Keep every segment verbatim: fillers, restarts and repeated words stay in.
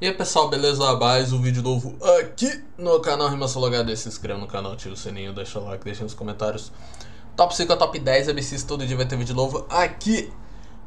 E aí pessoal, beleza? Mais um vídeo novo aqui no canal Rimas Flow H D. Se inscreva no canal, tira o sininho, deixa o like, deixa nos comentários Top cinco a top dez M Cs, todo dia vai ter vídeo novo aqui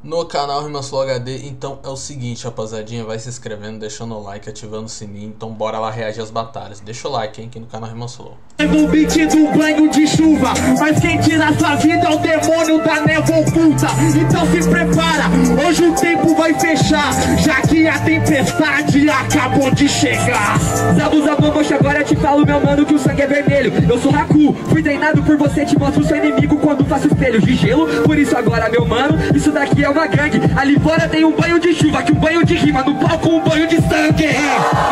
no canal Rimas Flow H D. Então é o seguinte, rapaziadinha, vai se inscrevendo, deixando o like, ativando o sininho. Então bora lá reagir às batalhas. Deixa o like, hein, aqui no canal Rimas Flow. Leva um beat do banho de chuva, mas quem tira sua vida é o demônio da névoa oculta. Então se prepara, hoje o tempo vai fechar, já que a tempestade acabou de chegar. Zabu, zabu, moxa, agora te falo, meu mano, que o sangue é vermelho. Eu sou Haku, fui treinado por você, te mostro o seu inimigo quando faço espelhos de gelo. Por isso agora, meu mano, isso daqui é uma gangue. Ali fora tem um banho de chuva, que um banho de rima, no palco um banho de sangue. É,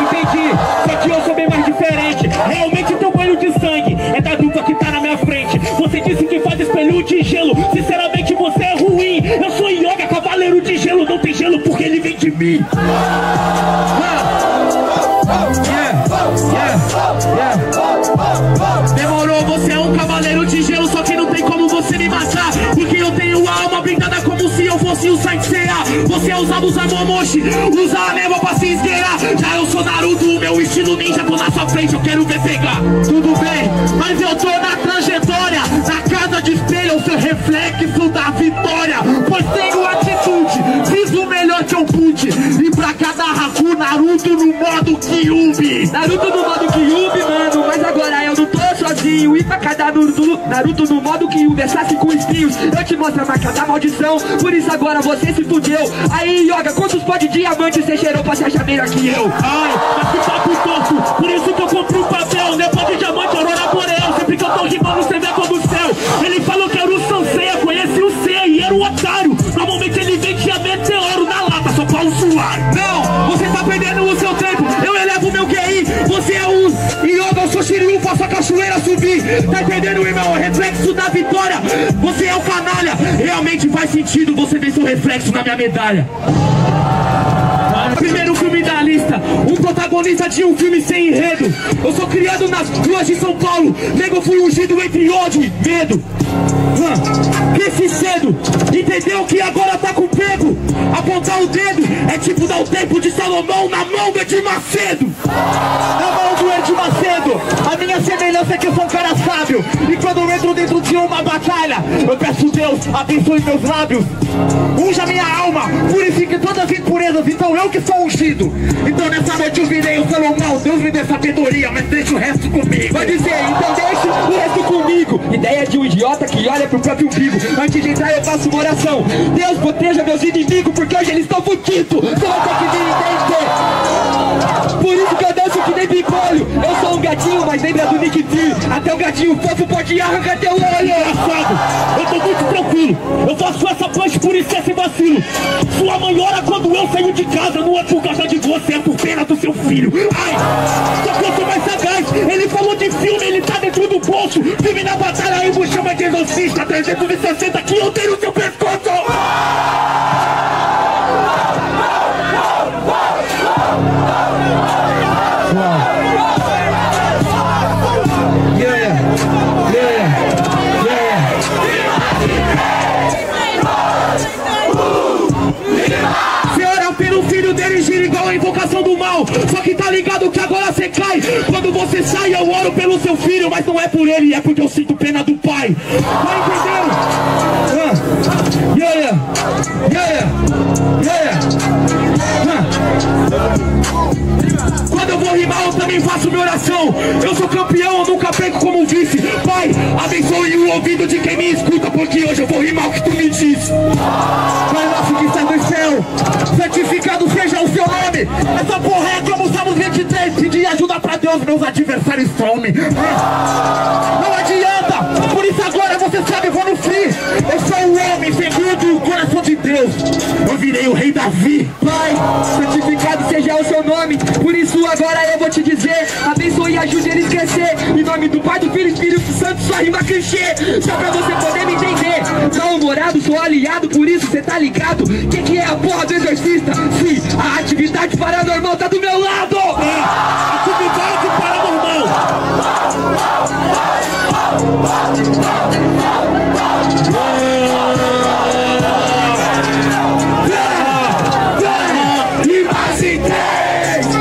entendi, só que eu sou bem mais diferente. Realmente teu banho de sangue é da dupla que tá na minha frente. Você disse que faz espelho de gelo, sinceramente você é ruim. Eu sou Yoga, cavaleiro de gelo, não tem gelo porque ele vem de mim. Demorou, você é um cavaleiro de gelo, só que não tem como você me matar, porque eu tenho a alma blindada como se eu fosse o Saint-Seiya. Você usava o Zamomoshi, usa a névoa pra se esgueirar. Já eu sou Naruto, meu estilo ninja, tô na sua frente, eu quero ver pegar. Tudo bem, mas eu tô na trajetória, na casa de espelho, o seu reflexo da vitória. Pois tenho atitude, fiz o melhor que eu pude, e pra cada Haku, Naruto no modo Kyuubi. Naruto no modo Kyuubi, mano, mas agora eu não tô sozinho. E pra cada Naruto, Naruto no modo Kyuubi, é saque com espinhos, eu te mostro a marca da maldição. Por isso agora você se fudeu. Aí, Yoga, quantos pó de diamante você cheirou pra se achar melhor que eu? Ai, mas que papo torto, por isso que eu compro um papel, né? Pó de diamante, aurora boreal, sempre que eu tô rimando, você vê como o céu. Ele falou que era o Sanseia, conheci o Seiya e era um otário. Normalmente ele vendia meteoro na lata, só pra usuário. Não, você tá perdendo o seu tempo, eu elevo meu Q I, você é o Yoga, eu sou Shiryu, faço a cachoeira subir. Tá entendendo, irmão? O reflexo da vitória, você é o canalha. Realmente faz sentido você ver seu reflexo na minha medalha. Primeiro filme da lista, um protagonista de um filme sem enredo. Eu sou criado nas ruas de São Paulo, nego fui ungido entre ódio e medo. Hum, cresci cedo, entendeu que agora tá com pego. Apontar o dedo é tipo dar o tempo de Salomão na mão do Edir Macedo. Na mão do Edir Macedo, a minha semelhança é que eu sou um cara sábio. E quando eu entro dentro de uma batalha, eu peço Deus, abençoe meus lábios, unja minha alma, purifique todas as impurezas, então eu que sou ungido. Então nessa noite eu virei o Salomão, Deus me dê sabedoria, mas deixa o resto comigo. Vai dizer, então deixa o resto comigo. Ideia de um idiota que olha pro próprio umbigo. Antes de entrar eu faço uma oração, Deus proteja meus inimigos, porque hoje eles estão fudidos. Você vai ter que me entender, por isso que eu danço que nem bigolho. Eu sou um gatinho, mas lembra do Nick Fury, até o gatinho fofo pode arrancar teu olho. Eu tô muito tranquilo, eu faço essa punch por isso é sem vacilo. Sua mãe ora quando eu saio de casa, não é por causa de você, é por pena do seu filho. Ai, só que eu sou mais sagaz, ele falou de filme, ele tá dentro do bolso. Filme na batalha, aí me chama de exorcista, trezentos e sessenta que eu tenho o seu pescoço. Invocação do mal, só que tá ligado que agora você cai. Quando você sai eu oro pelo seu filho, mas não é por ele, é porque eu sinto pena do pai. Tá entendendo? Uh. Yeah, yeah, yeah, yeah. Uh. Quando eu vou rimar eu também faço minha oração. Eu sou campeão, eu nunca pego como vice. Pai, abençoe o ouvido de quem me escuta, porque hoje eu vou rimar o que tu me diz. Pai nosso que está no céu, santificado seja o seu nome. Essa porra é como o Salmo vinte e três, pedir ajuda pra Deus, meus adversários somem. Não adianta, por isso agora você sabe, eu vou no free. Eu sou o homem segundo o coração de Deus, eu virei o rei Davi. Pai, santificado seja o seu nome, por isso agora eu vou te dizer, abençoe e ajude eles a crescer. Em nome do Pai, do Filho e Espírito Santo, sua rima clichê, só pra você poder me entender. Não humorado, sou aliado, por isso cê tá ligado. Que que é a porra do exorcista? Sim, a atividade paranormal tá do meu lado. É, atividade paranormal. Rimas em três.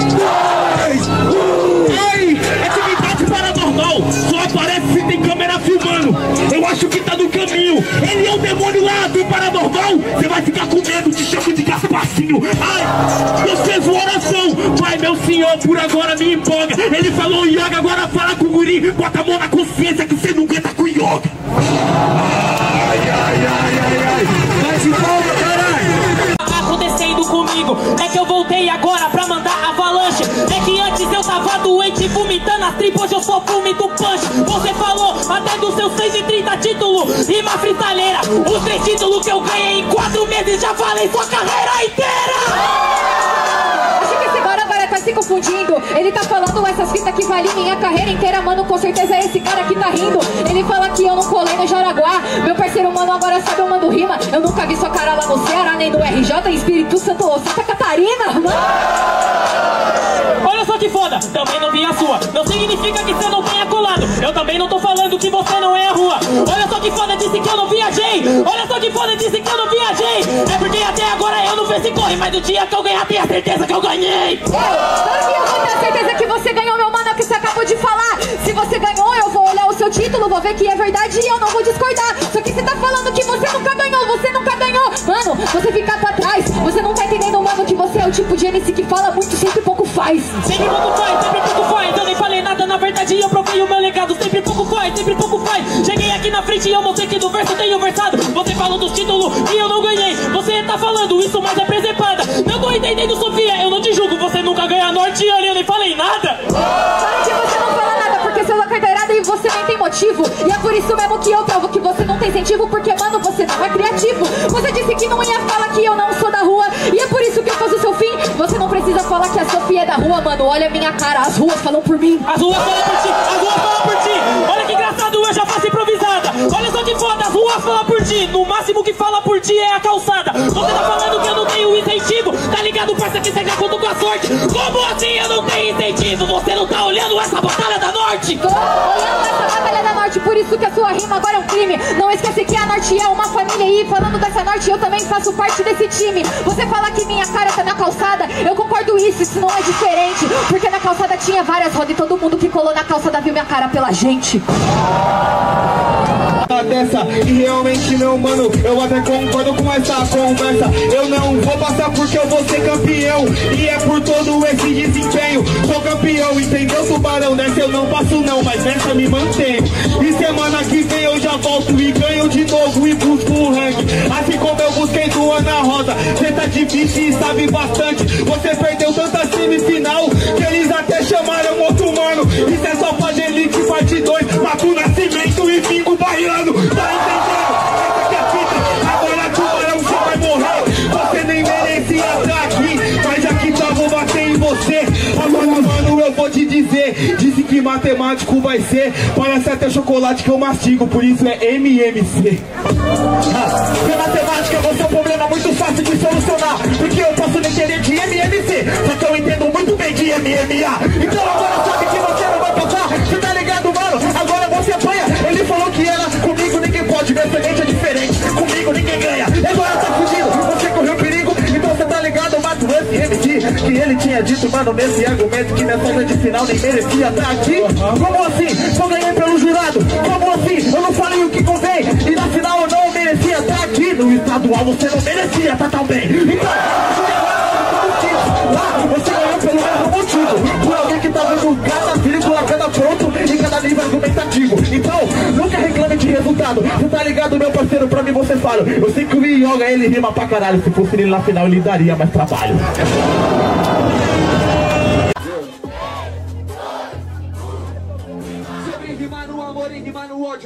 comigo. Ai, eu fiz uma oração. Pai, meu senhor, por agora me empolga. Ele falou yoga, agora fala com o guri. Bota a mão na consciência que você não aguenta com yoga. Ai, ai, ai, ai, ai. Vai de volta, caralho. Acontecendo comigo, é que eu voltei agora pra mandar avalanche. É que antes eu tava doente, vomitando as tripas, hoje eu sou fume do punch. Você falou até dos seus seiscentos e trinta títulos, rima fritalheira. Os três títulos que eu ganhei em quatro meses, já falei sua carreira inteira. Acho que esse cara agora tá se confundindo. Ele tá falando essas fitas que vale minha carreira inteira, mano, com certeza é esse cara que tá rindo. Ele fala que eu não colei no Jaraguá. Meu parceiro, mano, agora sabe eu mando rima. Eu nunca vi sua cara lá no Ceará, nem no R J, Espírito Santo ou Santa Catarina, mano. Olha só que foda, também não vi a sua. Não significa que você não tenha colado. Eu também não tô falando que você não é a rua. Olha só que foda, disse que eu não viajei. Olha só que foda, disse que eu não viajei. É porque até agora eu não vejo se corre. Mas no dia que eu ganhar, tenho a certeza que eu ganhei. Ei, claro que eu vou ter a certeza que você ganhou, meu mano, é o que você acabou de falar. Se você ganhou, eu vou olhar o seu título, vou ver que é verdade e eu não vou discordar. Só que você tá falando que você nunca ganhou, você nunca ganhou. Mano, você fica pra trás. Você não tá entendendo, mano, que você é o tipo de M C que fala muito, sempre pouco faz. Sempre pouco faz, sempre pouco faz. Eu nem falei nada, na verdade eu provei o meu legado. Sempre pouco faz, sempre pouco faz. Cheguei aqui na frente e eu mostrei que do verso tenho versado. Você falou dos títulos que eu não ganhei. Você tá falando isso, mas é presepada. Não tô entendendo, Sofia, eu não te julgo. Você nunca ganha norte e eu nem falei nada. Para que você não fala nada, porque você é uma carteirada e você nem tem motivo. E é por isso mesmo que eu provo que você não tem incentivo, porque, mano, você não é criativo. Você disse que não ia falar que eu não sou da rua, e é por isso que eu faço o seu fim. Você não precisa falar que a Sofia é da rua, mano. Olha a minha cara, as ruas falam por mim. As ruas falam por ti, as ruas falam por ti. Olha que engraçado, eu já faço improvisada. Olha só que foda, as ruas falam por ti. No máximo que fala por ti é a calçada. Você tá falando que eu não tenho incentivo. Tá ligado, parça, que você já contou com a sorte. Como assim eu não tenho incentivo? Você não tá olhando essa Batalha da Norte? Tô olhando essa Batalha da Norte, por isso que a sua rima agora é um crime. Não esquece que a Norte é uma família e falando dessa Norte, eu também faço parte desse time. Você fala que minha cara tá na calçada, eu concordo isso, isso não é diferente. Porque na calçada tinha várias rodas e todo mundo que colou na calçada viu minha cara pela gente. Dessa, e realmente não, mano, eu até concordo com essa conversa. Eu não vou passar porque eu vou ser campeão. E é por todo esse desempenho, sou campeão, entendeu, tubarão? Nessa eu não passo não, mas nessa me mantenho. E semana que vem eu já volto e ganho de novo e busco o ranking. Assim como eu busquei do Ana Rosa. Cê tá difícil e sabe bastante. Você perdeu tanta semifinal que eles até chamaram outro mano. Isso é só pra delite parte dois. Mato o Nascimento e vingo barriando. Tá entendendo? Essa que é a fita. Agora tubarão, você vai morrer. Você nem merecia estar aqui, mas aqui tá, vou bater em você. Agora, mano, eu vou te dizer. Disse que matemático vai ser. Parece até chocolate que eu mastigo, por isso é M M C. Ah, porque matemática, você é um problema muito fácil de solucionar. Porque eu posso nem querer de M M C, só que eu entendo muito bem de M M A. Então agora sabe que você não vai passar. Você tá ligado, mano? Agora você apanha. Ele falou que era comigo, ninguém pode. Meu excelente é diferente, comigo ninguém ganha. Agora tá fugindo, você correu perigo. Então você tá ligado, eu mato esse M C. Que ele tinha dito, mano, nesse argumento, que minha falta de final nem merecia tá aqui. Como assim? Só ganhei pelo jurado. Como assim? Eu não falei o que convém. E na final eu não merecia tá aqui. No estadual você não merecia tá tão bem. Então, lá você ganhou pelo mesmo motivo, por alguém que tá vendo cada vírgula, cada ponto e cada nível argumentativo. Então, nunca reclame de resultado. Você tá ligado, meu parceiro? Pra mim você fala. Eu sei que o Yoga ele rima pra caralho. Se fosse ele na final, ele daria mais trabalho.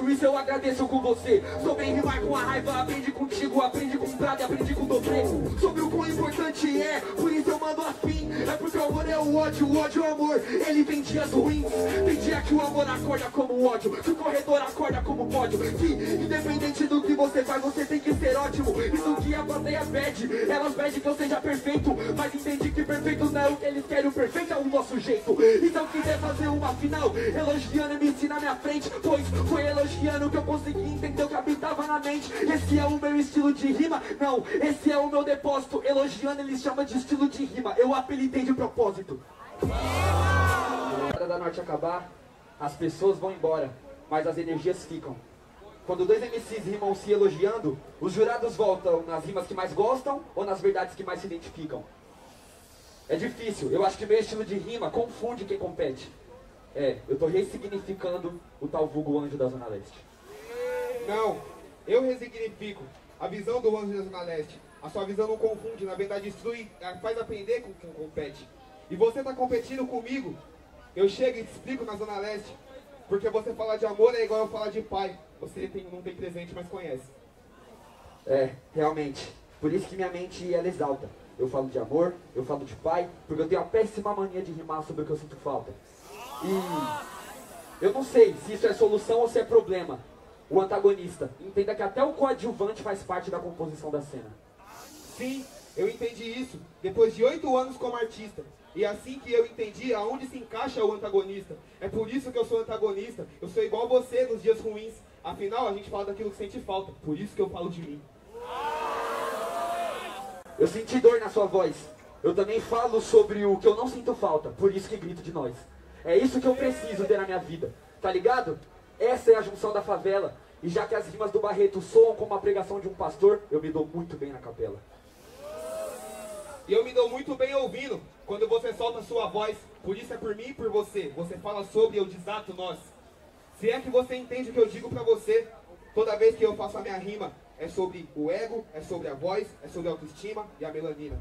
Isso eu agradeço com você. Sobre rimar com a raiva, aprendi contigo. Aprendi com o prado e aprendi com o dobro. Sobre o quão importante é, por isso eu mando assim. É porque o amor é o ódio, o ódio é o amor. Ele tem dias ruins, tem dia que o amor acorda como o ódio, que o corredor acorda como pódio. Que independente do que você faz, você tem que ser ótimo. Isso que a plateia pede, elas pedem que eu seja perfeito. Mas entendi que perfeito não é o que eles querem, o perfeito é o nosso jeito. Então quiser fazer uma final, elogiando M C na minha frente, pois foi elogiando que eu consegui entender o que habitava na mente. Esse é o meu estilo de rima, não, esse é o meu depósito. Elogiando eles chamam de estilo de rima, eu apelidei de propósito. A hora da Norte acabar, as pessoas vão embora, mas as energias ficam. Quando dois M Cs rimam se elogiando, os jurados voltam nas rimas que mais gostam ou nas verdades que mais se identificam. É difícil, eu acho que meu estilo de rima confunde quem compete. É, eu tô ressignificando o tal vulgo anjo da Zona Leste. Não, eu ressignifico a visão do anjo da Zona Leste. A sua visão não confunde, na verdade instrui, faz aprender com quem compete. E você tá competindo comigo, eu chego e te explico na Zona Leste. Porque você falar de amor é igual eu falar de pai. Você tem, não tem presente, mas conhece. É, realmente. Por isso que minha mente, ela exalta. Eu falo de amor, eu falo de pai, porque eu tenho a péssima mania de rimar sobre o que eu sinto falta. E eu não sei se isso é solução ou se é problema. O antagonista, entenda que até o coadjuvante faz parte da composição da cena. Sim, eu entendi isso depois de oito anos como artista. E assim que eu entendi aonde se encaixa o antagonista. É por isso que eu sou antagonista. Eu sou igual você nos dias ruins. Afinal, a gente fala daquilo que sente falta. Por isso que eu falo de mim. Eu senti dor na sua voz. Eu também falo sobre o que eu não sinto falta. Por isso que grito de nós. É isso que eu preciso ter na minha vida. Tá ligado? Essa é a junção da favela. E já que as rimas do Barreto soam como a pregação de um pastor, eu me dou muito bem na capela. E eu me dou muito bem ouvindo quando você solta a sua voz. Por isso é por mim e por você. Você fala sobre e eu desato nós. Se é que você entende o que eu digo pra você, toda vez que eu faço a minha rima, é sobre o ego, é sobre a voz, é sobre a autoestima e a melanina.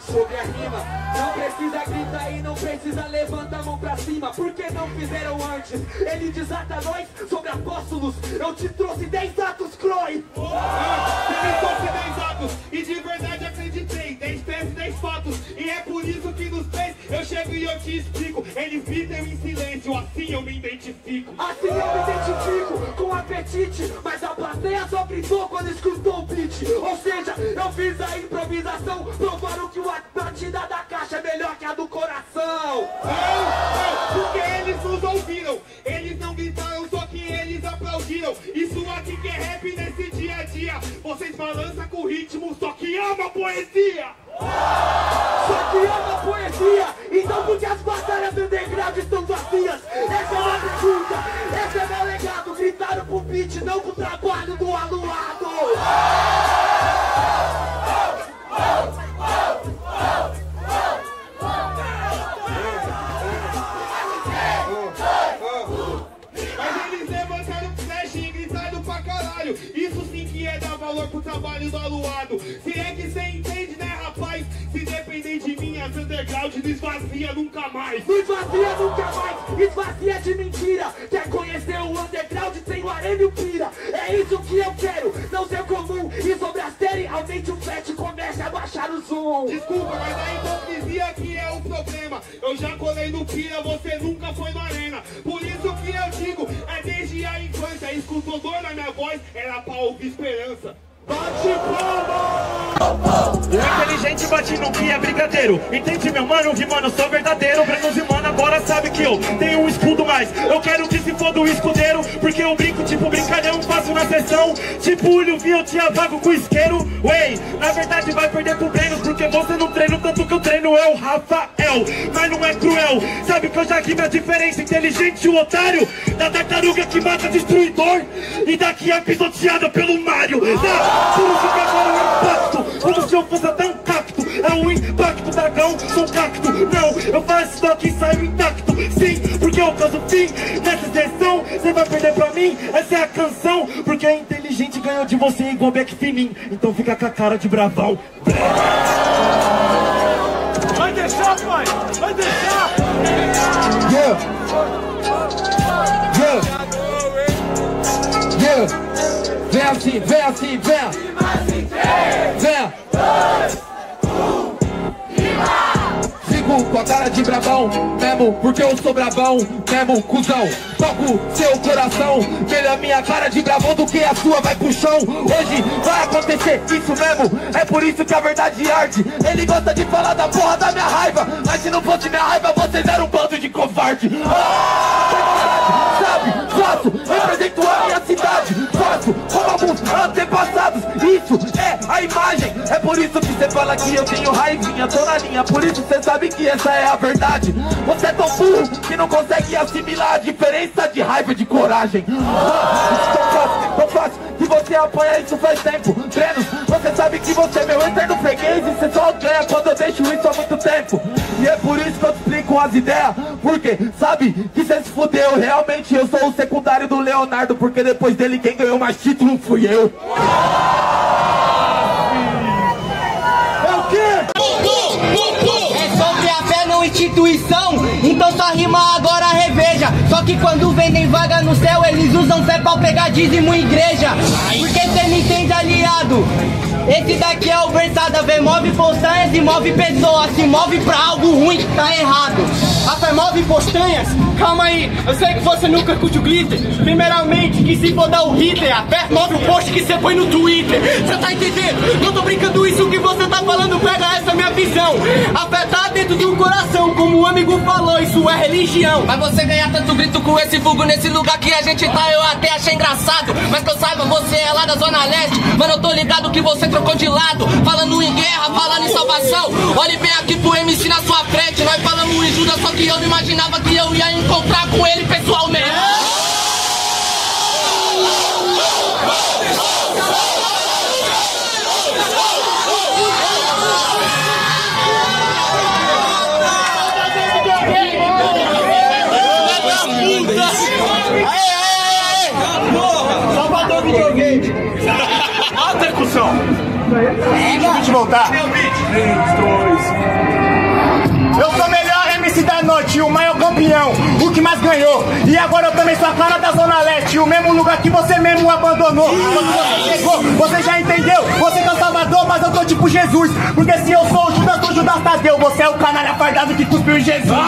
Sobre a rima, não precisa gritar e não precisa levantar a mão pra cima. Por que não fizeram antes? Ele desata nós sobre apóstolos. Eu te trouxe dez atos, Croy! Oh! Ah, eu me trouxe dez atos e de verdade acreditei. Dez peças, dez fatos. E é por isso que nos três eu chego e eu te explico. Eles gritam em silêncio, assim eu me identifico. Assim eu me identifico, com apetite. Mas a plateia só gritou quando escutou o beat. Ou seja, eu fiz a improvisação, provaram que o ato a batida da caixa é melhor que a do coração. Não, não, porque eles nos ouviram. Eles não gritaram, só que eles aplaudiram. Isso aqui que é rap nesse dia a dia. Vocês balançam com o ritmo, só que ama a poesia. Só que ama a poesia. Então porque as batalhas do degrau estão vazias? Essa é uma pergunta, esse é meu legado. Gritaram pro beat, não pro trabalho do aluado. Isso sim que é dar valor pro trabalho do aluado. Se é que cê entende, né, rapaz? Se depender de mim, as underground não esvazia nunca mais. Não esvazia nunca mais, esvazia de mentira. Quer conhecer o underground, tem o arame e o pira. É isso que eu quero, não ser comum. E sobre a série, aumente o flat, comece a baixar o zoom. Desculpa, mas a hipocrisia que é o problema. Eu já colei no pira, você nunca foi na arena. Por isso que eu digo, é desde a infância. Escutou dor na minha voz, era pra ouvir esperança. Bate palma! Inteligente bate no que é brincadeiro. Entende, meu mano, que mano, sou verdadeiro. Brenos e mano, agora sabe que eu tenho um escudo, mas eu quero que se foda o escudeiro. Porque eu brinco tipo brincalhão, faço na sessão. Tipo olho que eu te apago com isqueiro. Ué, na verdade vai perder pro Brenos, porque você não treina tanto que eu treino. É o Rafael, mas não é cruel. Sabe que eu já tive a diferença. Inteligente o otário da tartaruga que mata destruidor. E daqui é pisoteada pelo Mario. Tá? Como se acabar um impacto, como se eu fosse até um cacto. É um impacto, dragão, sou um cacto. Não, eu faço toque e saio intacto. Sim, porque eu faço fim. Nessa sessão, cê vai perder pra mim. Essa é a canção, porque é inteligente. Ganhou de você igual Beck Fininho. Então fica com a cara de bravão. Vai deixar, pai, vai deixar. Yeah, yeah, yeah. Vem assim, vem assim, vem! Rimas em três, vem! dois, um, rima! Sigo com a cara de brabão, mesmo, porque eu sou brabão, mesmo, cuzão. Toco seu coração, melhor minha cara de brabão do que a sua vai pro chão. Hoje vai acontecer isso mesmo, é por isso que a verdade é arte. Ele gosta de falar da porra da minha raiva, mas se não fosse minha raiva, vocês eram um bando de covarde. Ah, sabe, faço, represento a minha cidade. Faço como alguns antepassados. Isso é a a imagem. É por isso que cê fala que eu tenho raivinha. Tô na linha, por isso cê sabe que essa é a verdade. Você é tão burro que não consegue assimilar a diferença de raiva e de coragem. Ah, tão fácil, tão fácil que você apanha, isso faz tempo. Treino, você sabe que você é meu eterno freguês e cê só ganha quando eu deixo isso há muito tempo. E é por isso que eu te explico as ideias, porque sabe que cê se fudeu. Realmente eu sou o secundário do Leonardo, porque depois dele quem ganhou mais título fui eu. É sobre a fé na instituição, então sua rima agora reveja. Só que quando vendem vaga no céu, eles usam fé pra pegar dízimo em igreja. Porque cê me entende, aliado? Esse daqui é o versada, vê, move postanhas e move pessoas. Se move pra algo ruim que tá errado. A fé move postanhas? Calma aí, eu sei que você nunca curte o glitter. Primeiramente, que se for dar o Hitler, a fé move o post que você põe no Twitter. Você tá entendendo? Não tô brincando, isso que você tá falando pega essa minha visão. A fé tá dentro do coração, como o amigo falou, isso é religião. Mas você ganhar tanto grito com esse fogo nesse lugar que a gente tá, eu até achei engraçado. Mas que eu saiba, você é lá da Zona Leste. Mano, eu tô ligado que você trocou de lado, falando em guerra, falando em salvação. Olhe bem aqui pro M C na sua frente, nós falamos em Judas, só que eu não imaginava que eu ia encontrar com ele pessoalmente. Salvador videogame. Olha a percussão. Deixa eu voltar. Eu sou o melhor M C da noite, o maior campeão, o que mais ganhou. E agora eu também sou a cara da Zona Leste, o mesmo lugar que você mesmo abandonou. Quando você chegou, você já entendeu. Você é o Salvador, mas eu tô tipo Jesus. Porque se eu sou o Judas, sou o Judas Tadeu. Você é o canalha fardado que cuspiu em Jesus.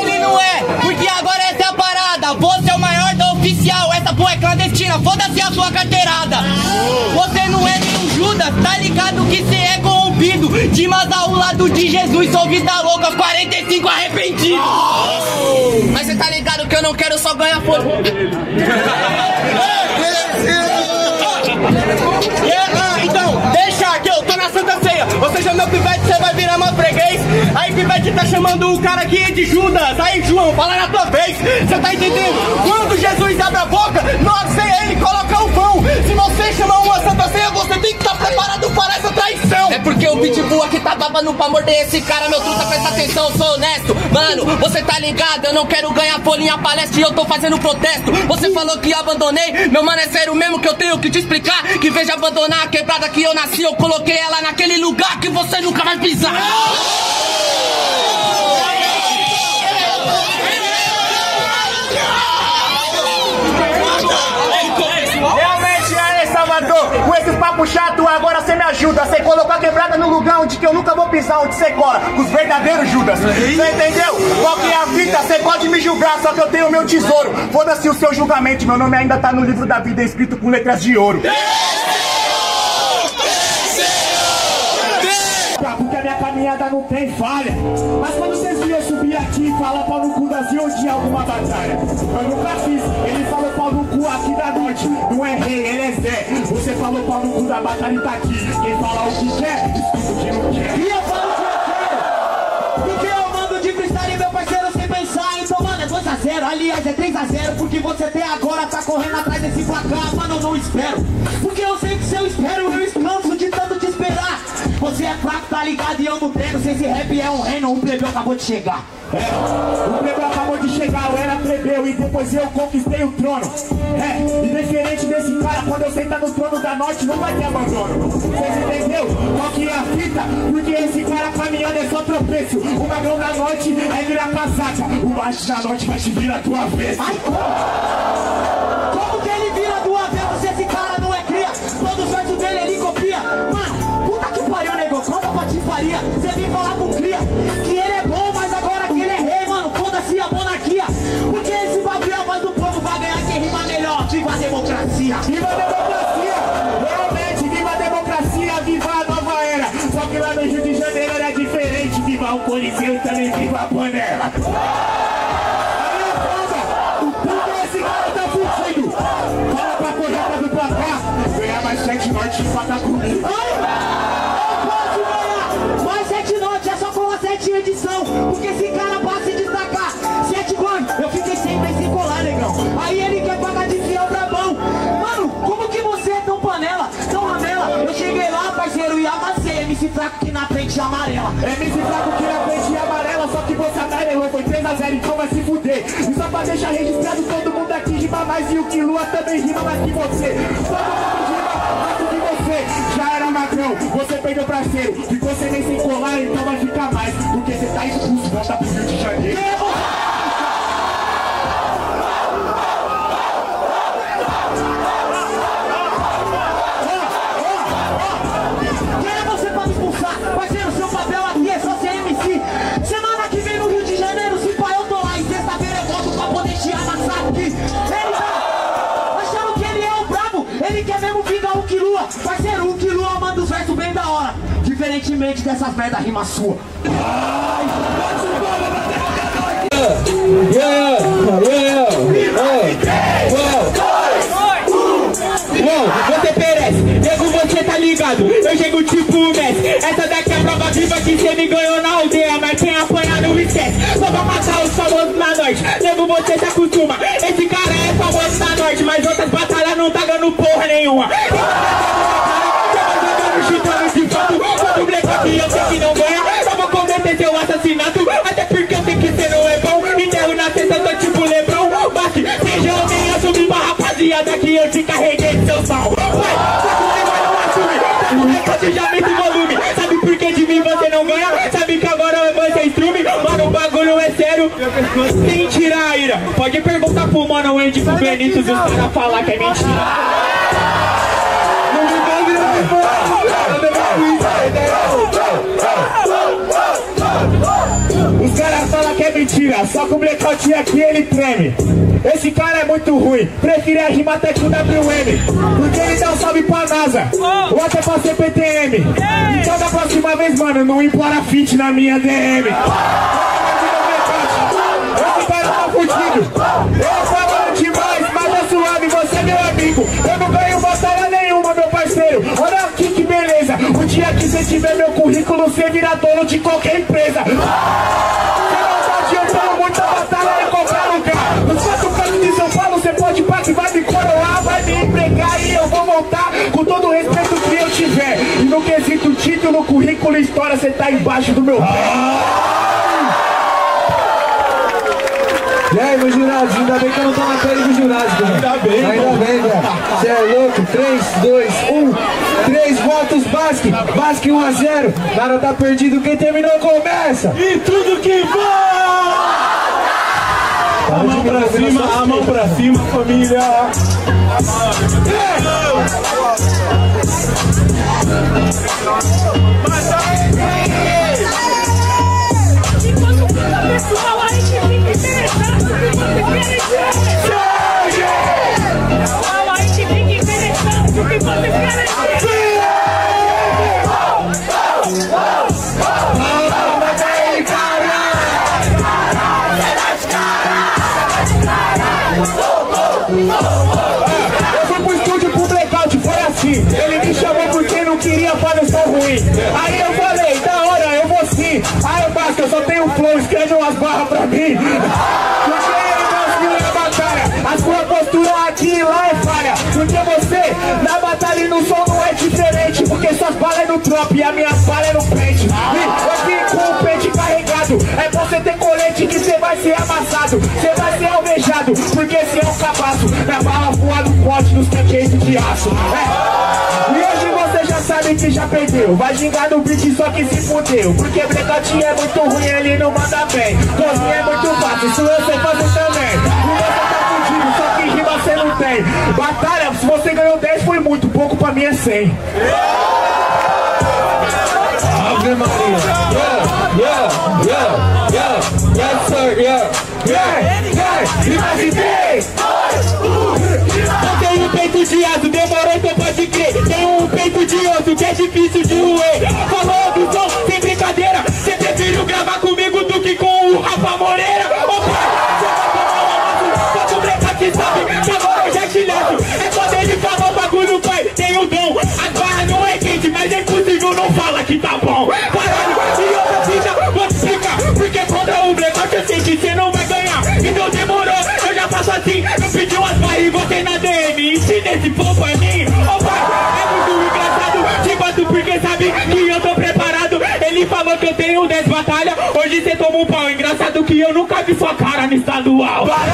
Ele não é, porque agora essa é a parada. Você é o maior da oficial, essa porra é clandestina, foda-se a sua carteirada. Você não é nenhum Judas, tá ligado que você é corrompido. De mas ao lado de Jesus, sou vida louca, quarenta e cinco arrependido. Mas você tá ligado que eu não quero só ganhar foda. Então, deixa que eu tô na Santa Ceia. Você já é meu pivete, você vai virar uma freguês. Aí pivete tá chamando o cara aqui de Judas. Aí João, fala na tua vez. Você tá entendendo? Quando Jesus abre a boca, nós sem ele coloca o pão. Se você chamar uma Santa Ceia, você tem que estar tá preparado para essa traição. É porque o pitbull aqui tá babando pra morder esse cara. Meu truta, presta atenção, sou honesto. Mano, você tá ligado, eu não quero ganhar folhinha palestra e eu tô fazendo protesto. Você falou que abandonei, meu mano, é sério mesmo que eu tenho que te explicar. Que veja abandonar a quebrada que eu nasci, eu coloquei ela naquele lugar que você nunca vai pisar. Realmente, aí, Salvador, com esse papo chato, agora você me ajuda. Você colocou a quebrada no lugar onde que eu nunca vou pisar, onde você cola. Os verdadeiros Judas. Você entendeu? Qual que é a fita? Você pode me julgar, só que eu tenho o meu tesouro. Foda-se o seu julgamento, meu nome ainda tá no livro da vida, escrito com letras de ouro. Porque a minha caminhada não tem falha. Mas quando vocês viram eu subir aqui e falar pau no cu das e odiar alguma batalha, eu nunca fiz. Ele falou pau no cu aqui da noite. Não é rei, ele é Zé. Você falou pau no cu da batalha e tá aqui. Quem fala o que quer, escuta o que não quer. E eu falo o que eu quero, porque eu mando de freestyle, meu parceiro, sem pensar. Então, mano, é dois a zero, aliás, é três a zero. Porque você até agora tá correndo atrás desse placar. Mano, eu não espero, porque eu sei que se eu espero, eu espanto de tanto te esperar. Você é fraco, tá ligado? E eu não treino. Se esse rap é um reino, um plebeu acabou de chegar. É, o plebeu acabou de chegar, eu era plebeu e depois eu conquistei o trono. É, e diferente desse cara, quando eu sentar no trono da norte, não vai ter abandono. Vocês entendeu? Qual que é a fita? Porque esse cara caminhando é só tropeço. O magrão da norte é virar casaca. O baixo da norte vai te virar a tua vez. Ai, como? Como que ele vira a tua vez? Você, esse cara não é cria. Todo o sorte dele ele copia. Mano, pariu, nego, conta pra te faria. Você vem falar com o cria que ele é bom, mas agora que ele é rei, mano, foda-se a monarquia. Porque esse bagulho é mais do povo, vai ganhar quem rima melhor. Viva a democracia! Viva a democracia! Realmente, viva a democracia, viva a nova era. Só que lá no Rio de Janeiro era diferente. Viva o Coliseu e também viva a panela. O que esse cara tá fugindo? Fala pra corrida do placar, ganhar mais sete norte espada comigo. Eu posso ganhar, mas sete notes é só com a sete edição. Porque esse cara passa se destacar. Sete gol, eu fiquei sempre sem colar, negão. Aí ele quer pagar de fiel brabão. Mano, como que você é tão panela, tão ramela? Eu cheguei lá, parceiro, e amassei. M C fraco que na frente é amarela. M C fraco que na frente é amarela. Só que você amarelou, foi três a zero, então vai se fuder. E só pra deixar registrado, todo mundo aqui rima mais. E o que lua também rima mais que você. Já era magrão, você perdeu parceiro. Ficou sem nem sem colar, então vai ficar mais. Porque você tá expulso, volta pro Rio de Janeiro. Quem é você pra me expulsar? Parceiro, seu papel aqui é só ser M C. Semana que vem no Rio de Janeiro, se pá, eu tô lá. E sexta-feira eu volto pra poder te amassar aqui. Ele quer mesmo vingar o Quilua. Parceiro, o Quilua manda os versos bem da hora. Diferentemente dessas merda rima sua. Ai, yeah, yeah, yeah. Você perece, nego, você tá ligado. Eu chego tipo o Messi. Essa daqui é a prova viva que você me ganhou na aldeia. Mas quem apanhar não esquece. Só pra matar os famosos na noite. Nego, você se acostuma. Esse cara é famoso na noite, mas outras batalhas não tá ganhando porra nenhuma. Quando o blackout eu sei que não ganha, só vou cometer seu assassinato. Até porque eu sei que você não é bom. Enterro na cesta, tô tipo Lebron. Mas seja homem, assumi pra rapaziada que eu te carreguei de seu sal. Mas só que você vai não assumir. Tá com reconhecimento e volume. Sabe por que de mim você não ganha? Sabe que agora você é estrume. Mano, o bagulho é sério. Sem tirar a ira. Pode perguntar pro mano Wendy, pro Benito, dos caras falar que é mentira. Os caras falam que é mentira, só que o blackout aqui ele treme. Esse cara é muito ruim, preferia rimar até com o W M. Porque ele dá um salve pra NASA, ou até pra C P T M. Então da próxima vez, mano, não implora fit na minha D M. Esse cara tá fudido, eu falo demais, mas é suave, você é meu amigo. Eu não ganho batalha nenhuma, meu parceiro. Olha aqui que beleza, o dia que você tiver meu currículo, você vira dono de qualquer empresa. Com todo o respeito que eu tiver. E no quesito título, currículo e história, você tá embaixo do meu pé. E aí, meu jurado, ainda bem que eu não tô na pele do jurado, cara. Ainda bem, ainda bem, cara. Você é louco? três, dois, um. Três votos, Basque. Basque um a zero. Cara, tá perdido. Quem terminou, começa. E tudo que vai. A mão pra cima, a mão pra cima, família. É. Enquanto cada pessoa a gente fica interessado se você quer, a gente fica interessado se você quer. Aí eu falei, da hora, eu vou sim. Aí eu faço, eu só tenho flow, escreve umas barras pra mim. Porque ele não na batalha, a sua postura aqui e lá é falha. Porque você, na batalha e no som não é diferente. Porque suas balas é no drop e a minha bala é no pente. E eu fico com o pente carregado. É bom você ter colete que você vai ser amassado. Você vai ser alvejado, porque você é um cabaço. Na bala voa no pote, nos canqueiros de aço. É. E hoje você já sabe que já perdeu. Vai gingar no beat, só que se fudeu. Porque blackout é muito ruim, ele não manda bem. Cozinha é muito fácil, isso eu sei fazer também. E você tá fudido, só que rima você não tem. Batalha, se você ganhou dez foi muito, pouco pra mim é cem. Ave Maria. Yeah, yeah, yeah, yeah. Yes sir, yeah. Yeah, yeah. Imaginei. Eu tenho um peito de aço, demorou, então pode crer. Tenho um peito de osso que é difícil de roer. Falou do som, sem brincadeira. Cê preferiu gravar comigo do que com o Rafa Moreira. Ô pai, só que o breca que sabe, agora eu já te levo. É só dele falar o bagulho, pai, tem o dom. As barras tem na D M, ensina esse povo a mim. Opa, é muito engraçado, eu te bato porque sabe que eu tô preparado. Ele falou que eu tenho dez batalhas, hoje cê toma um pau. Engraçado que eu nunca vi sua cara no estadual. Bate,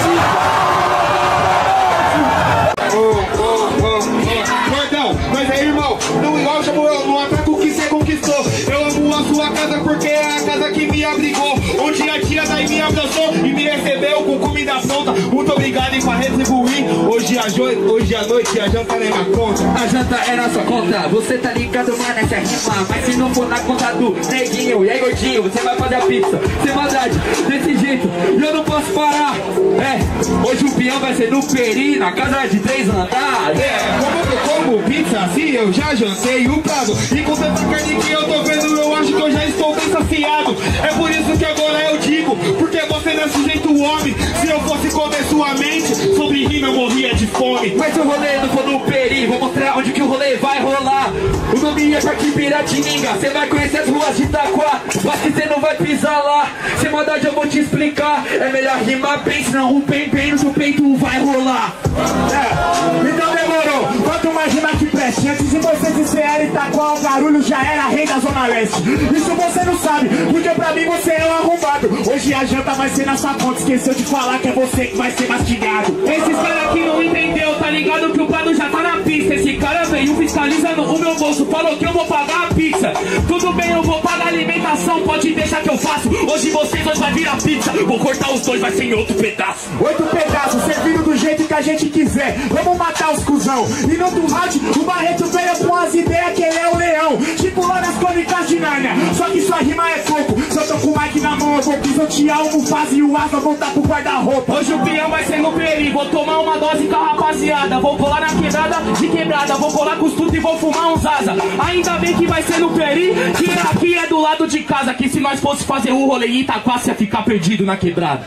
oh, oh, oh, oh. Gordão, mas é irmão, não igual Xamuel, não ataca o que cê conquistou. Eu amo a sua casa porque é a casa que me abrigou, onde a tia daí me abraçou e me recebeu com comida pronta. Muito obrigado e pra retribuir. Hoje a, jo... Hoje a noite a janta era na conta. A janta era sua conta. Você tá ligado, mano, essa rima. Mas se não for na conta do neguinho e aí gordinho, você vai fazer a pizza. Sem maldade, desse jeito eu não posso parar. É, hoje o peão vai ser no Peri, na casa de três andares. É, como eu como pizza assim, eu já jantei o prato. E com tanta carne que eu tô vendo, eu acho que eu já estou bem saciado. É por isso que agora eu digo, porque você não é sujeito homem. Se eu fosse comer sua mente, sobre rima eu morria de fome. Mas eu rolê não for no Peri, vou mostrar onde que o rolê vai rolar. O nome é Parque Piratininga, cê vai conhecer as ruas de Itaquá. Mas que cê não vai pisar lá, sem maldade eu vou te explicar. É melhor rimar bem, senão o bem bem no seu peito vai rolar. É, então demorou, quanto mais rima que preste. Antes de você desfear Itaquá, o Garulho já era rei da Zona Leste. Isso você não sabe, porque pra mim você é um arrombado. Hoje a janta vai ser na sua conta, esqueceu de falar que é você que vai ser mastigado. Esses caras aqui não entendeu, tá ligado que o quadro já tá na pista. Esse cara veio fiscalizando o meu bolso, falou que eu vou pagar a pizza. Tudo bem, eu vou pagar a alimentação, pode deixar que eu faço. Hoje vocês dois vai virar pizza, vou cortar os dois, vai ser em outro pedaço. Oito pedaços, servindo do jeito que a gente quiser. Vamos matar os cuzão. E no outro round, o Barreto veio com as ideias que ele é o leão, tipo lá nas Crônicas de Nárnia. Só que sua rima é pouco, se eu tô com o mic na mão eu vou pisotear o Mufasa e o Asa voltar pro guarda-roupa. Hoje o peão vai ser no Peri, vou tomar uma dose com a rapaziada. Vou colar na quebrada de quebrada, vou colar com os tudo e vou fumar uns asa. Ainda bem que vai ser no Peri, que aqui é do lado de casa, que se nós fosse fazer o rolê em Itaquá, ia ficar perdido na quebrada.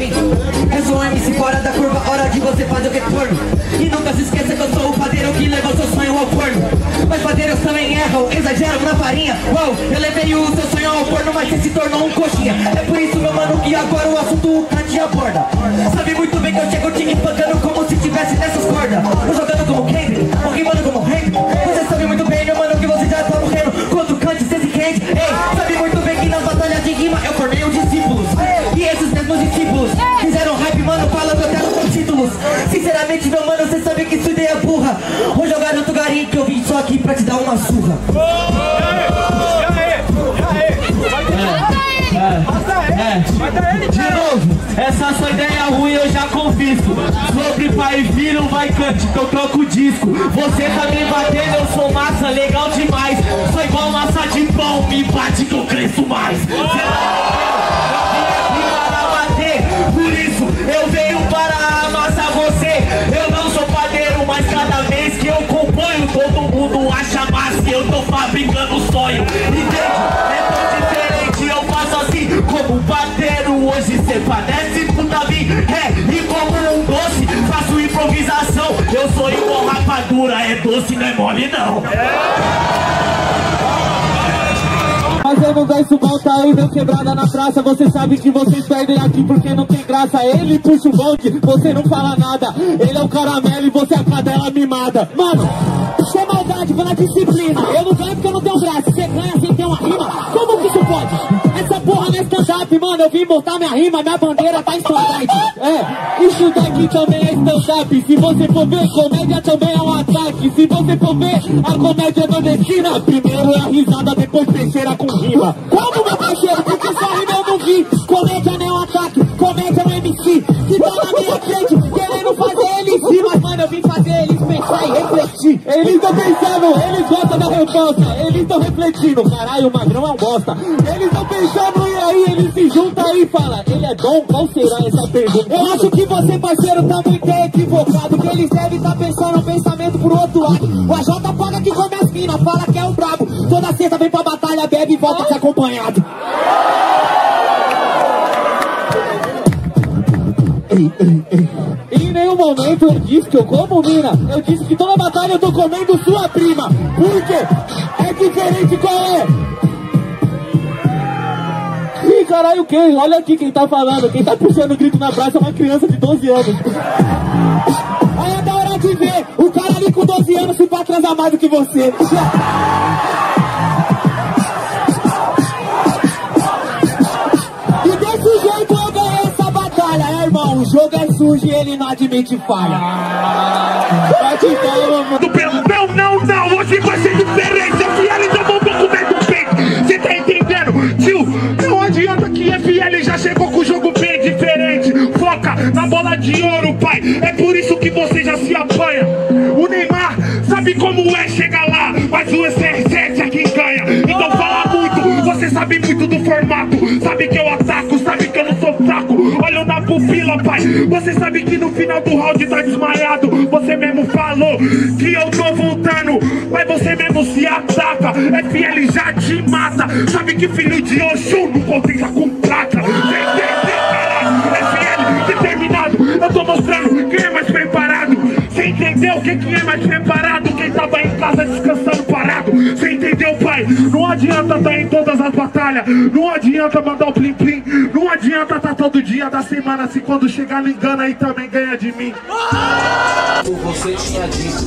Eu sou um M C fora da curva, hora de você fazer o retorno. E nunca se esqueça que eu sou o padeiro que leva o seu sonho ao forno. Mas padeiros também erram, exageram na farinha. Uau, eu levei o seu sonho ao forno, mas você se tornou um coxinha. É por isso, meu mano, que agora o assunto o Cante aborda. Sabe muito bem que eu chego te espancando como se tivesse nessas cordas. Tô jogando como Kendrick, ou rimando como Henry. Você sabe muito bem, meu mano, que você já tá morrendo contra o Cante, você se quente. Ei, sabe muito bem que nas batalhas de rima eu formei os discípulos. E esses mesmos discípulos fizeram hype, mano, falando até com títulos. Sinceramente, meu mano, cê sabe que isso daí é burra. Hoje eu garanto, gari, que eu vim só aqui pra te dar uma surra. De novo, essa sua ideia ruim eu já confisco. Sobre pai vir não vai Cante, então troca o disco. Você tá me batendo, eu sou massa, legal demais. Sou igual massa de pão, me bate que eu cresço mais. Cê tá... Por isso eu venho para amassar você. Eu não sou padeiro, mas cada vez que eu componho, todo mundo acha massa que eu tô fabricando sonho. Entende? É tão diferente, eu faço assim. Como padeiro hoje cê parece com Tavin. É, e como um doce, faço improvisação. Eu sou igual rapadura, é doce, não é mole não. Fazendo verso volta aí, meu quebrada na praça. Você sabe que vocês perdem aqui porque não tem graça. Ele puxa o bonde, você não fala nada. Ele é o caramelo e você é a cadela mimada. Mano, isso é maldade, vai na disciplina. Eu não ganho porque eu não tenho graça. Você ganha sem ter uma rima? Como que isso pode? Essa porra não é stand-up, mano. Eu vim botar minha rima, minha bandeira tá em stand-up. É, isso daqui também é stand-up. Se você for ver, comédia também é um ataque. Se você for ver, a comédia é nordestina. Primeiro é a risada, depois terceira com rima. Como, meu parceiro? Porque só rima eu não vi. Comédia não é um ataque, comédia é um M C que tá na minha frente, querendo fazer eles rir. Mas, mano, eu vim fazer eles pensar e refletir. Eles estão pensando, eles gostam da revolta. Eles estão refletindo, caralho, o magrão é um bosta. Eles estão pensando, e aí eles se juntam aí e falam, ele é bom? Qual será essa pergunta? Eu acho que você, parceiro, tá muito equivocado, que eles devem estar tá pensando um pensamento pro outro lado. O A J paga que come as minas, fala que é um brabo. Toda sexta vem pra batalha, bebe e volta desacompanhado. Ei, ei, ei. Em nenhum momento eu disse que eu como mina. Eu disse que toda batalha eu tô comendo sua prima. Por quê? É diferente qual é? caralho quem? Olha aqui quem tá falando, quem tá puxando o grito na praça é uma criança de doze anos. Aí é da hora de ver, o cara ali com doze anos se pá transar mais do que você. E desse jeito eu ganhei essa batalha, é irmão, o jogo é sujo e ele não admite falha. Vai te ver, do pelo, não, não, não, você vai ser diferente, ele tomou um pouco mais do peito, você tá entendendo? Tio, não adianta que F L já chegou com o jogo bem diferente, foca na bola de ouro, pai, é por isso que você já se apanha. O Neymar sabe como é chegar lá, mas o E C R sete é quem ganha, então fala muito, você sabe muito do formato, sabe que eu ataco, sabe que eu não sou fraco, olha na pupila, pai, você sabe que no final do round tá desmaiado, você mesmo falou que eu tô voltando, mas você mesmo se ataca, F L já te mata, sabe que filho de Oxum não contenta com placa, F L determinado, eu tô mostrando quem é mais preparado. Você entendeu quem que é mais preparado? Quem tava em casa descansando parado. Você entendeu, pai? Não adianta tá em todas as batalhas, não adianta mandar o plim plim, não adianta tá todo dia da semana, se quando chegar não engana aí também ganha de mim. Você tinha dito,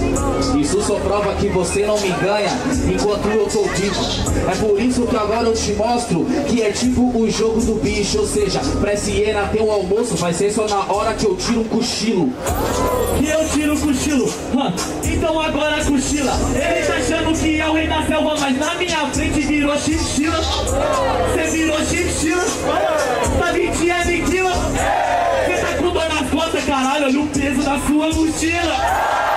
isso só prova que você não me ganha enquanto eu tô vivo. É por isso que agora eu te mostro que é tipo o jogo do bicho, ou seja, pra Siena ter um almoço vai ser só na hora que eu tiro um cochilo. Que eu tiro cochilo, então agora cochila. Ele tá achando que é o rei da selva, mas na minha frente virou chinchila. Cê virou chinchila, tá mentira, mentira. Cê tá com dor nas costas, caralho, olha o peso da sua mochila.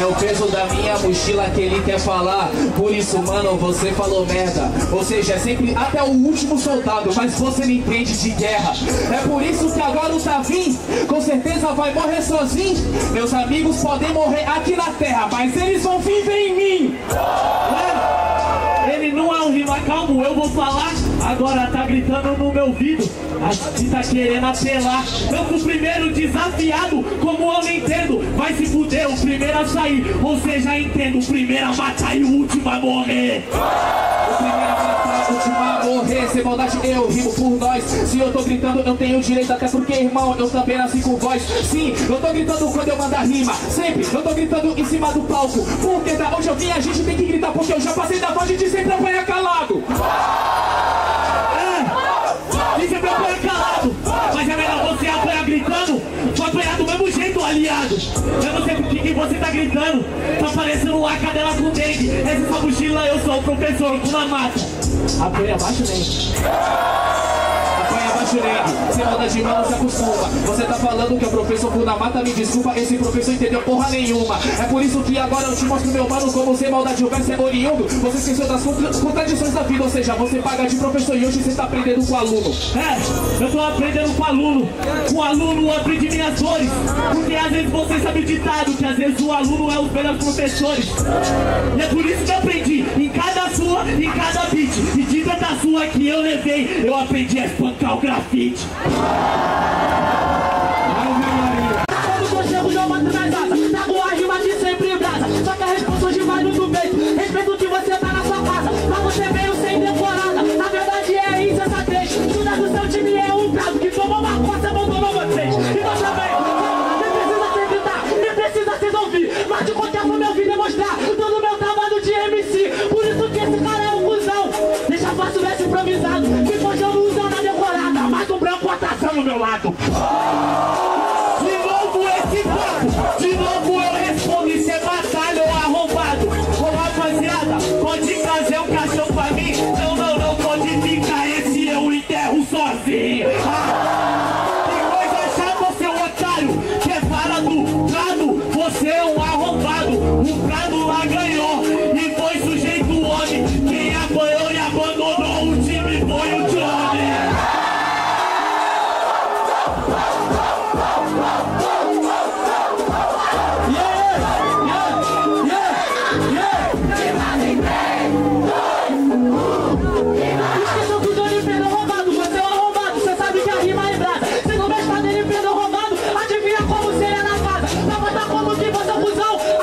É o peso da minha mochila que ele quer falar. Por isso, mano, você falou merda. Ou seja, é sempre até o último soldado, mas você não entende de guerra. É por isso que agora o tavin com certeza vai morrer sozinho. Meus amigos podem morrer aqui na terra, mas eles vão viver em mim. Ele não é um rima, calmo, eu vou falar. Agora tá gritando no meu ouvido, assim tá querendo apelar. Eu fui o primeiro desafiado, como eu não entendo. Vai se fuder, o primeiro a sair, ou seja, entendo. O primeiro a matar e o último a morrer. O primeiro a matar e o último a morrer. Sem maldade eu rimo por nós. Se eu tô gritando eu tenho direito, até porque, irmão, eu também nasci com voz. Sim, eu tô gritando quando eu mando a rima. Sempre, eu tô gritando em cima do palco. Porque da onde eu vim a gente tem que gritar, porque eu já passei da voz de sempre apanhar calado. Calado, mas é melhor você apanhar gritando, vai apanhar do mesmo jeito, aliado. Eu não sei por que você tá gritando, tá parecendo uma cadela com dengue. Essa é sua mochila, eu sou o professor com a mata. Apanha abaixo, né? Sem maldade, mano, se acostuma. Você tá falando que é o professor Kunamata, me desculpa, esse professor entendeu porra nenhuma. É por isso que agora eu te mostro, meu mano, como sem maldade o verso é oriundo. Você esqueceu das contradições da vida, ou seja, você paga de professor e hoje você tá aprendendo com o aluno. É, eu tô aprendendo com o aluno. O aluno aprende minhas dores, porque às vezes você sabe o ditado, que às vezes o aluno é os melhores professores. E é por isso que eu aprendi, em cada sua, em cada beat, e de cada sua que eu levei, eu aprendi a espancar o grafite. Grafite. Quando tô chego, eu mato nas asas. Trago a rima de sempre em brasa. Só que a resposta hoje vai no peito. Respeito que você tá na sua casa. Mas você veio sem temporada. Na verdade é insensatez. Tudo do seu time é um prazo. Que tomou uma coça, abandonou vocês. E nós também. Nem precisa se evitar, nem precisa se ouvir. Mas de qualquer forma eu vim demonstrar todo o meu trabalho de M C. Por isso que esse cara é um cuzão. Deixa fácil verso improvisado. Que hoje eu não uso nada. Tá no meu lado. De novo esse papo, de novo eu respondo. Isso é batalha ou arrombado? Ô rapaziada, pode trazer um caixão pra mim? Não, não, não, pode ficar esse, eu enterro sozinho. Ah, tem coisa achar, você é um otário. Que é para do prado, você é um arrombado. O prado lá ganhou e foi sujeito o homem. Quem apanhou e abandonou o time foi o Johnny.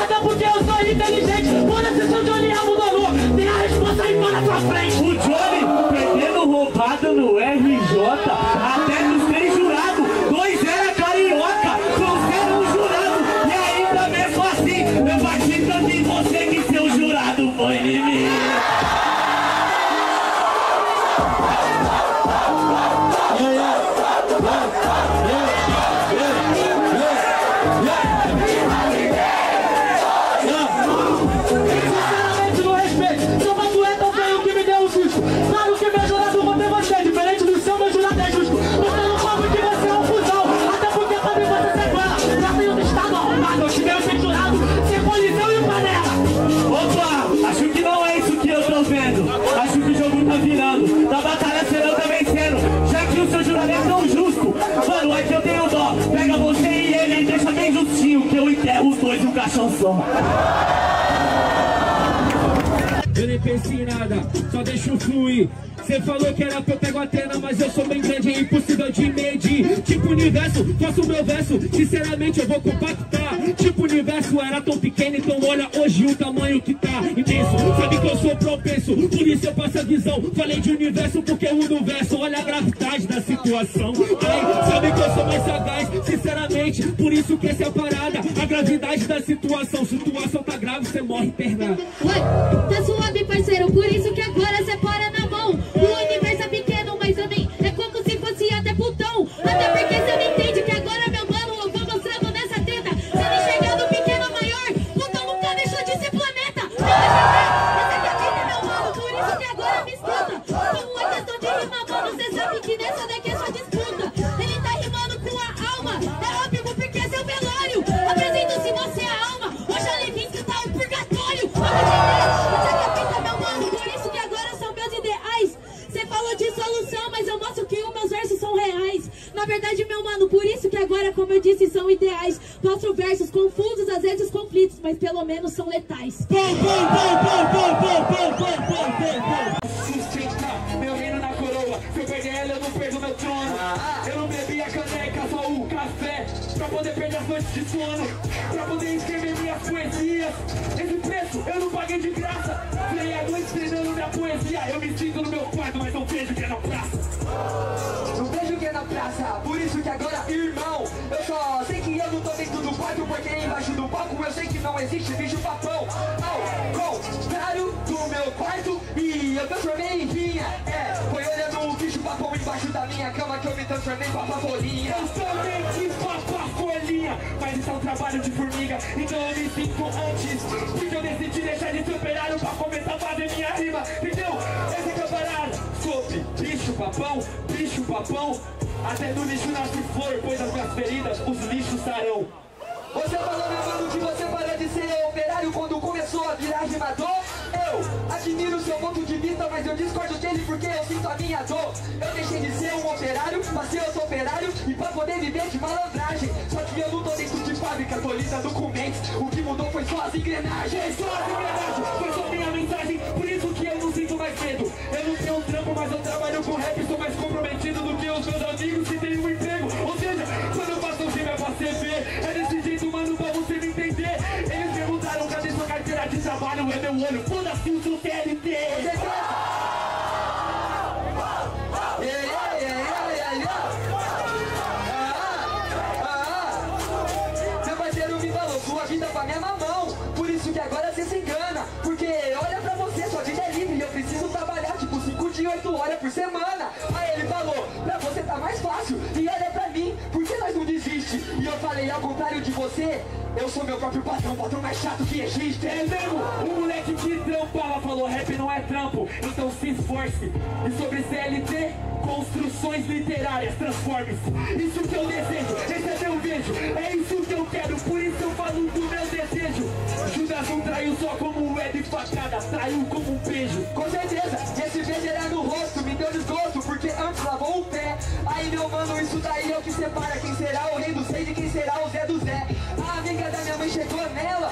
Até porque eu sou I D O Johnny perdendo roubado no R J, até nos três jurados, dois era carioca, trouxeram o jurado, e ainda mesmo assim, eu bati tanto em você que seu jurado foi em mim. Eu nem pensei em nada, só deixo fluir. Cê falou que era pra eu pegar a trena, mas eu sou bem grande, é impossível de medir. Tipo universo, faço o meu verso, sinceramente eu vou compactar. Tipo universo, era tão pequeno, então olha hoje o tamanho que tá. Imenso, sabe que eu sou propenso, por isso eu passo a visão. Falei de universo porque o universo, olha a gravidade da situação. Ai, sabe que eu sou mais sagaz, sinceramente, por isso que essa é a parada. A gravidade da situação, situação tá grave, cê morre internado. Ué, tá suave parceiro, por isso que agora cê para na mão. O universo é pequeno, mas eu nem... É como se fosse até Plutão. Até porque você não entende que agora, meu mano, eu vou mostrando nessa teta. Você não enxergar do pequeno ao maior, Plutão nunca deixou de ser planeta. Você acredita, meu mano, por isso que agora me escuta. Como é questão de rima, mano, você sabe que nessa daqui é só disputa. Ele tá rimando com a alma, é óbvio porque é seu velório. Apresento-se você a alma, hoje a Levinsky tá o purgatório. Na verdade, meu mano, por isso que agora, como eu disse, são ideais. Mostro versos confusos, às vezes conflitos, mas pelo menos são letais. Meu reino na coroa, se eu perder ela, eu não perdo meu trono. Eu não bebi a caneca, só o café, pra poder perder as noites de sono, pra poder escrever minhas poesias. Esse preço eu não paguei de graça. Virei a noite treinando minha poesia. Eu me sinto no meu quarto, mas não vejo que é na praça. Na praça, por isso que agora, irmão, eu só sei que eu não tô dentro do quarto, porque embaixo do palco eu sei que não existe bicho papão. Ao contrário do meu quarto, e eu transformei em vinha. É, foi olhando o bicho papão embaixo da minha cama que eu me transformei em papafolinha. Eu também quis papafolinha, mas isso é um trabalho de formiga, então eu me sinto antes, porque eu decidi deixar de ser operário pra começar a fazer minha rima, entendeu? Esse que é o baralho sobre bicho papão, bicho papão. Até no lixo nasce flor, pois as minhas feridas, os lixos sarão. Você falou, meu mano, que você parou de ser operário quando começou a virar rimador. Eu admiro o seu ponto de vista, mas eu discordo dele porque eu sinto a minha dor. Eu deixei de ser um operário, mas eu sou operário e pra poder viver de malandragem. Só que eu não tô dentro de fábrica, tô lida documentos. O que mudou foi só as engrenagens. Só as engrenagens, foi só minha mensagem, por isso que eu não sinto mais medo. Eu não tenho um trampo, mas eu trabalho com rap, sou mais comprometido do que os meus amigos que tem um emprego. Ou seja, quando eu faço um filme é pra você ver, é desse jeito, mano, pra você me entender. Eles perguntaram, cadê sua carteira de trabalho? É meu olho, foda-se o seu T L T. Meu parceiro me falou, sua vida pra minha mamão, por isso que agora você se engana, porque olha pra você, sua vida é livre e eu preciso trabalhar tipo cinco de oito horas por semana. Aí ele falou, pra você tá mais fácil, e olha pra mim, por que nós não desiste? E eu falei, ao contrário de você, eu sou meu próprio patrão, patrão mais chato que existe. É mesmo, o moleque que trampava falou, rap não é trampo, então se esforce. E sobre C L T, construções literárias, transforme-se. Isso que eu desejo, esse é meu beijo, é isso que eu quero, por isso eu falo do meu desejo. Judas não traiu só como web facada, traiu como um beijo. Com certeza, esse beijo era no rosto, me deu desgosto, porque antes lavou o pé. Aí meu mano, isso daí é o que separa quem será o rei do sei de quem será o Zé do Zé. A amiga da minha mãe chegou nela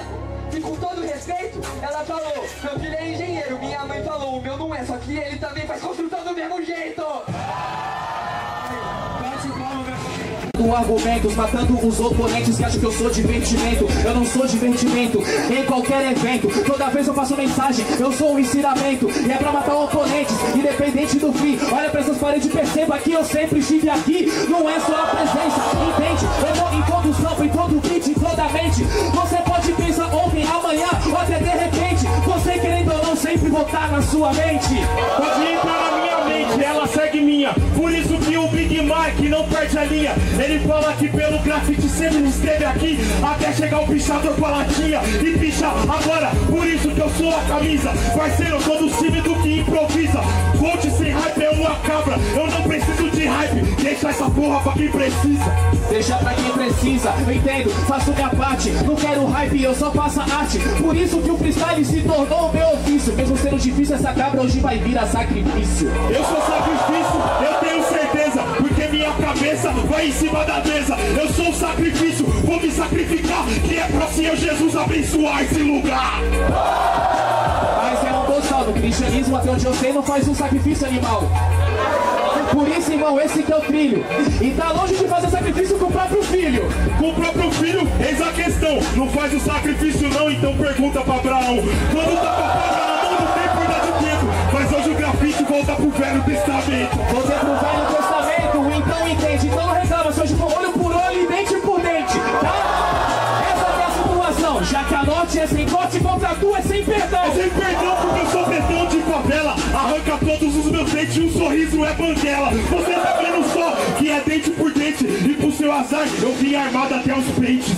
e com todo respeito, ela falou, meu filho é engenheiro, minha mãe falou, o meu não é, só que ele também faz construção do mesmo jeito. Bate palma, meu filho. inventando argumentos, matando os oponentes que acham que eu sou divertimento. Eu não sou divertimento em qualquer evento. Toda vez eu faço mensagem, eu sou um ensinamento. E é pra matar oponentes, independente do fim. Olha pra essas paredes e perceba que eu sempre estive aqui. Não é só a presença, entende? Eu tô em todo sampo, em todo beat, em toda mente. Você pode pensar ontem, amanhã, ou até de repente. Você querendo ou não, sempre voltar na sua mente. Pode entrar na minha mente, ela segue minha. Por isso que o Big Mike não perde a linha. Ele fala que pelo grafite sempre esteve aqui, até chegar o pichador com a latinha e pichar agora. Por isso que eu sou a camisa, parceiro, eu sou do time do que improvisa. Coach sem hype é uma cabra, eu não preciso de hype. Deixa essa porra pra quem precisa. Deixa pra quem precisa, eu entendo, faço minha parte. Não quero hype, eu só faço arte. Por isso que o freestyle se tornou o meu ofício. Mesmo sendo difícil, essa cabra hoje vai virar sacrifício. Eu sou sacrifício, eu tenho certeza, porque minha cabeça vai em cima da mesa. Eu sou o sacrifício, vou me sacrificar, que é pra Senhor Jesus abençoar esse lugar. Mas eu não tô salvo, o cristianismo até onde eu sei não faz um sacrifício animal. Por isso, irmão, esse que é o trilho. E tá longe de fazer sacrifício com o próprio filho. Com o próprio filho, eis a questão. Não faz o sacrifício não, então pergunta pra Abraão. Quando tá pra pagar na mão, não tem perda de tempo. Mas hoje o grafite volta pro Velho Testamento. Volta pro Velho Testamento, então entende. Então não reclama, se hoje for olho por olho e dente por dente, tá? Essa é a situação. Já que a norte é sem corte, contra tu é sem perdão. É sem perdão porque eu sou betão de favela. Arranca todos os meus dentes e um sorriso é banguela. Você tá vendo só que é dente por dente. E pro seu azar eu vim armado até os pentes.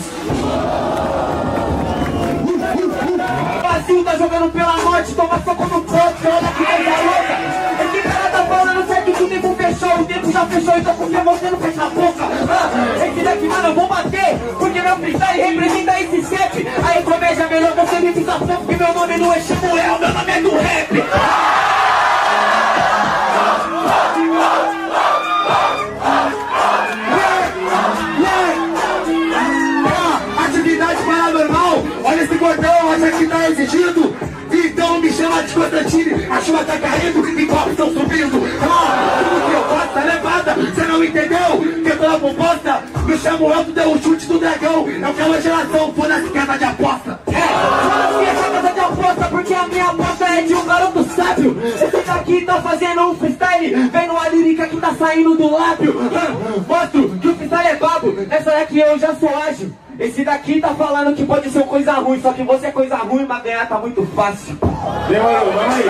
O Brasil tá jogando pela norte, toma soco no corpo, olha que coisa louca. Esse cara tá falando certo que o tempo fechou, o tempo já fechou, então por que você não fecha a boca? Ah, esse daqui, mano, eu vou bater, porque meu freestyle representa esse step. Aí comédia melhor você me fica pouco, porque meu nome não é Xamuel, meu nome é do rap. Ah! Gordão, acha que tá exigido? Então me chama de Constantine. A chuva tá caindo, e copos estão subindo. Ah, tudo que eu faço tá levada. Cê não entendeu? Que eu tô na composta. Me chamo eu, tu deu um chute do dragão. Eu quero a geração, foda-se casa de aposta. É, foda-se essa casa de aposta, porque a minha aposta é de um garoto sábio. Esse daqui tá fazendo um freestyle, vendo a lírica que tá saindo do lábio. Ah, mostro que o freestyle é babo. Essa daqui eu já sou ágil. Esse daqui tá falando que pode ser coisa ruim, só que você é coisa ruim, mas ganhar tá muito fácil. Demorou, vamos aí.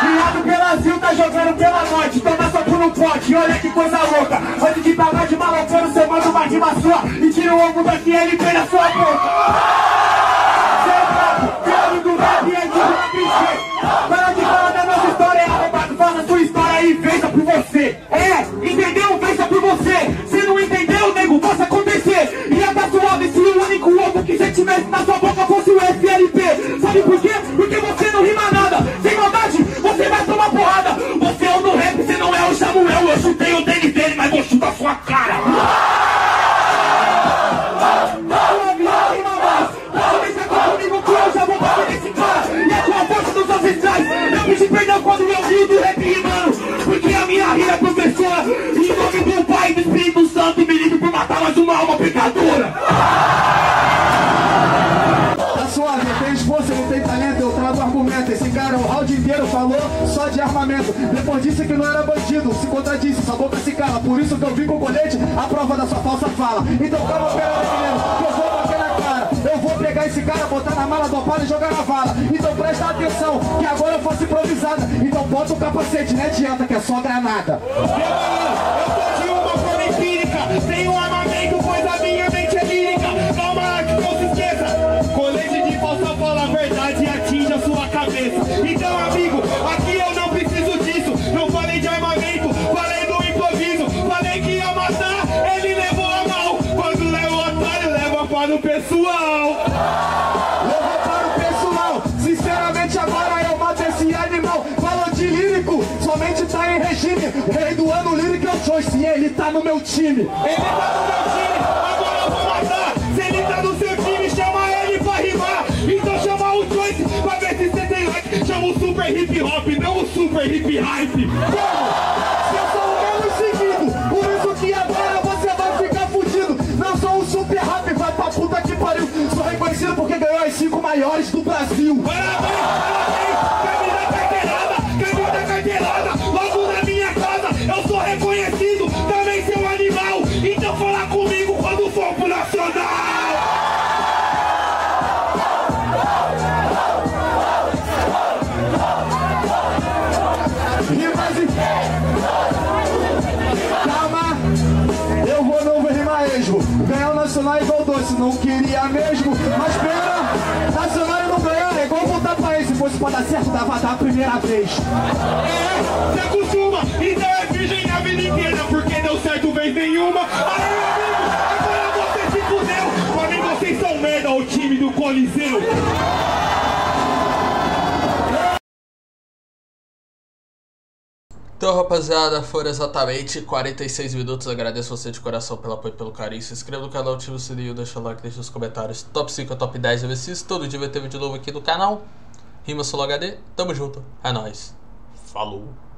Virado Brasil tá jogando pela norte, toma só por um pote, olha que coisa louca. Antes de pagar de maloqueiro, você manda uma rima sua e tira o ombro daqui e ele pega a sua boca. Seu papo, do rap é de rap. Para de falar da nossa história, é roubado, fala a sua história e veja por você. É, entendeu? Veja por você. Se não entendeu, nego, faça acontecer. E é da suave se o único ovo que já tivesse na sua boca fosse o S L P. Sabe por quê? Porque você não rima nada. Sem maldade, você vai tomar porrada. Você é o do rap, você não é o Samuel. Eu chutei o dele dele, mas vou chutar sua cara. Perdão quando eu rio do rap rimando, porque a minha rima é professora. Em nome do Pai e do Espírito Santo, me livre por matar mais uma alma pecadora. Tá suave, tem esforço, ele tem talento, eu trago argumento. Esse cara o round inteiro falou só de armamento. Depois disse que não era bandido, se contradisse, sua boca se cala. Por isso que eu vim com o colete, a prova da sua falsa fala. Então calma, pera aí, menino, que eu vou bater na cara. Eu vou pegar esse cara, botar na mala do opala e jogar na vala. Então presta atenção, que agora eu faço improvisada. Então bota o capacete, não adianta que é só granada. Eu tô de uma forma empírica, sem um armamento, pois a minha mente é lírica. Calma, que não se esqueça, colete de falsa fala a verdade e atinge a sua cabeça. Então amigo, aqui eu não preciso disso. Não falei de armamento, falei do improviso. Falei que ia matar, ele levou a mão. Quando leva o otário, leva para o pessoal. Rei do ano lírico eu sou, doce, ele tá no meu time. Ele tá no meu time, agora eu vou matar. Se ele tá no seu time, chama ele pra rimar. Então chama o Choice pra ver se você tem like. Chama o Super Hip Hop, não o Super Hip Hype. Vamos! Porque ganhou as cinco maiores do Brasil. Parabéns, parabéns, caminho da carteirada, caminho da carteirada, logo na minha casa. Eu sou reconhecido, também sou um animal. Então fala comigo quando for pro Nacional. Rimas, calma, eu vou não rimar mesmo. Ganhar o Nacional é igual doce, não queria mesmo. Mas pena, Nacional não ganhar, é igual voltar pra ele. Se fosse pra dar certo, dava da primeira vez. É, se acostuma, então é virgem a vida inteira, porque deu certo vez nenhuma. Aí, amigo, agora você se fudeu. Pra mim, vocês são merda, o time do Coliseu. Então, rapaziada, foram exatamente quarenta e seis minutos. Agradeço você de coração pelo apoio e pelo carinho. Se inscreva no canal, ativa o sininho, deixa o like, deixa os comentários. Top cinco, top dez M Cs. Todo dia vai ter vídeo novo aqui no canal. Rimas Flow H D. Tamo junto. É nóis. Falou.